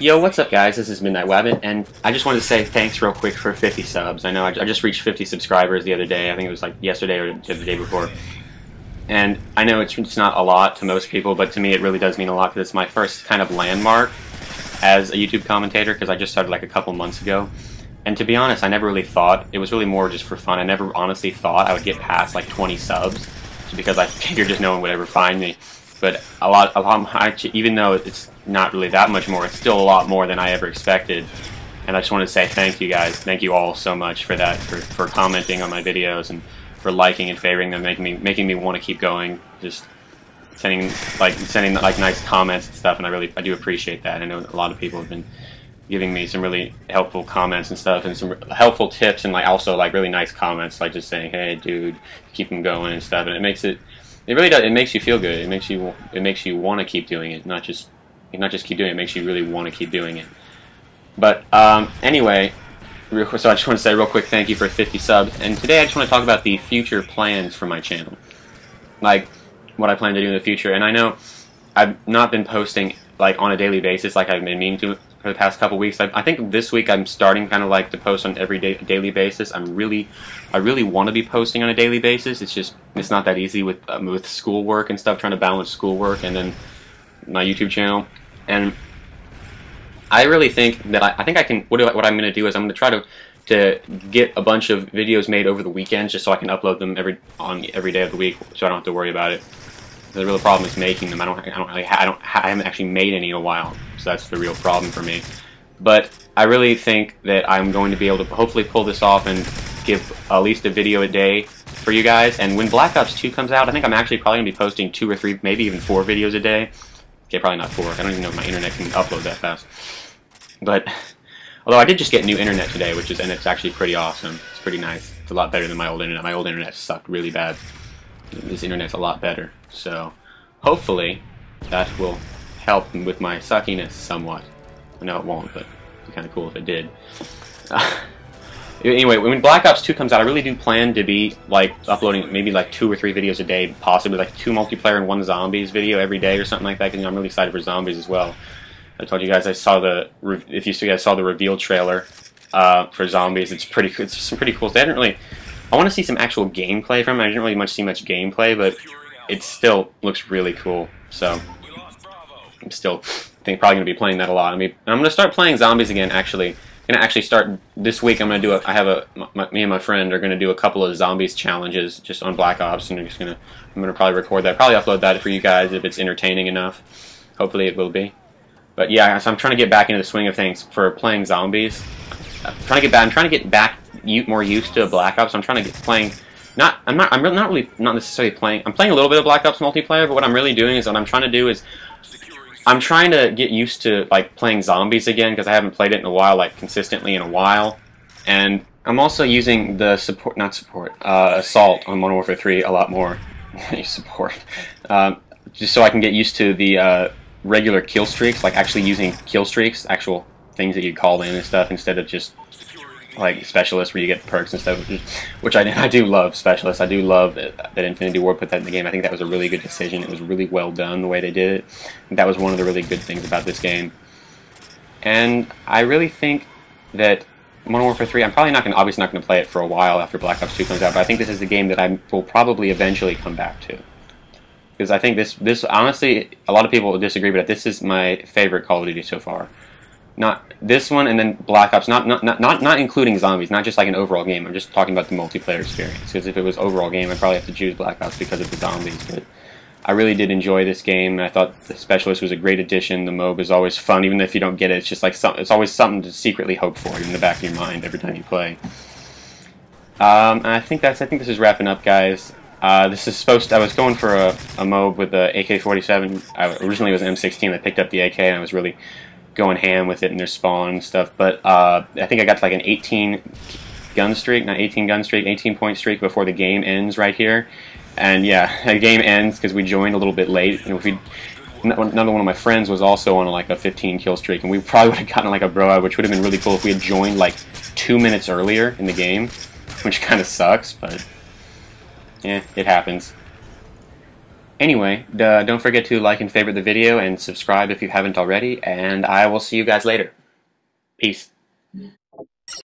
Yo, what's up guys, this is Midnight Wabbit, and I just wanted to say thanks real quick for 50 subs. I know I just reached 50 subscribers the other day, I think it was like yesterday or the day before. And I know it's not a lot to most people, but to me it really does mean a lot because it's my first kind of landmark as a YouTube commentator, because I just started like a couple months ago. And to be honest, I never really thought, it was really more just for fun, I never honestly thought I would get past like 20 subs, because I figured just no one would ever find me. But a lot, even though it's not really that much more, it's still a lot more than I ever expected. And I just want to say thank you guys, thank you all so much for that, for commenting on my videos and for liking and favoring them, making me want to keep going, just sending nice comments and stuff. And I do appreciate that. I know a lot of people have been giving me some really helpful comments and stuff, and some helpful tips, and like also like really nice comments, like just saying, hey dude, keep them going and stuff. And it makes it. It really does. It makes you feel good. It makes you want to keep doing it, not just keep doing it. It makes you really want to keep doing it. But anyway, real quick, so I just want to say real quick, thank you for 50 subs. And today I just want to talk about the future plans for my channel, like what I plan to do in the future. And I know I've not been posting like on a daily basis, like I've been meaning to for the past couple weeks. I think this week I'm starting kind of like to post on every daily basis. I really want to be posting on a daily basis. It's not that easy with schoolwork and stuff, trying to balance schoolwork and then my YouTube channel. And I really think that what I'm going to do is I'm going to try to get a bunch of videos made over the weekends, just so I can upload them every day of the week, so I don't have to worry about it. The real problem is making them. I haven't actually made any in a while, so that's the real problem for me. But I really think that I'm going to be able to hopefully pull this off and give at least a video a day for you guys. And when Black Ops 2 comes out, I think I'm actually probably gonna be posting 2 or 3, maybe even 4 videos a day. Okay, probably not 4. I don't even know if my internet can upload that fast. But although I did just get new internet today, and it's actually pretty awesome. It's pretty nice. It's a lot better than my old internet. My old internet sucked really bad. This internet's a lot better, so hopefully that will help with my suckiness somewhat. I know it won't, but it'd be kind of cool if it did. Anyway, when Black Ops 2 comes out, I really do plan to be like uploading maybe like 2 or 3 videos a day, possibly like 2 multiplayer and 1 zombies video every day or something like that. Because you know, I'm really excited for zombies as well. I told you guys I saw if you guys saw the reveal trailer for zombies, it's some pretty cool. They didn't really. I want to see some actual gameplay from it. I didn't really see much gameplay, but it still looks really cool. So I'm still, I think, probably going to be playing that a lot. I'm going to start playing zombies again. Actually, I'm going to actually start this week. I'm going to do. Me and my friend are going to do a couple of zombies challenges just on Black Ops, and I'm going to probably record that, probably upload that for you guys if it's entertaining enough. Hopefully, it will be. But yeah, so I'm trying to get back into the swing of things for playing zombies. I'm trying to get back. More used to Black Ops. I'm trying to get playing. I'm playing a little bit of Black Ops multiplayer, but what I'm really doing is I'm trying to get used to like playing zombies again, because I haven't played it in a while, like consistently in a while. And I'm also using the assault on Modern Warfare 3 a lot more. Just so I can get used to the regular kill streaks, like actually using kill streaks, actual things that you call in and stuff, instead of just like specialists where you get perks and stuff, which I do love specialists. I do love that Infinity War put that in the game. I think that was a really good decision. It was really well done the way they did it. That was one of the really good things about this game. And I really think that Modern Warfare 3, I'm probably obviously not going to play it for a while after Black Ops 2 comes out, but I think this is a game that I will probably eventually come back to. Because I think this honestly, a lot of people will disagree, but this is my favorite Call of Duty so far. Not this one, and then Black Ops. Not including zombies. Not just like an overall game. I'm just talking about the multiplayer experience. Because if it was overall game, I'd probably have to choose Black Ops because of the zombies. But I really did enjoy this game. And I thought the specialist was a great addition. The Moab is always fun, even if you don't get it. It's just like it's always something to secretly hope for in the back of your mind every time you play. And I think this is wrapping up, guys. I was going for a Moab with the AK-47. Originally it was an M16. I picked up the AK and I was really going ham with it and their spawn and stuff, but I think I got like an 18-point streak before the game ends right here. And yeah, the game ends because we joined a little bit late, and another one of my friends was also on like a 15 kill streak, and we probably would have gotten like a bro out, which would have been really cool if we had joined like 2 minutes earlier in the game, which kind of sucks, but yeah, it happens. Anyway, don't forget to like and favorite the video and subscribe if you haven't already, and I will see you guys later. Peace.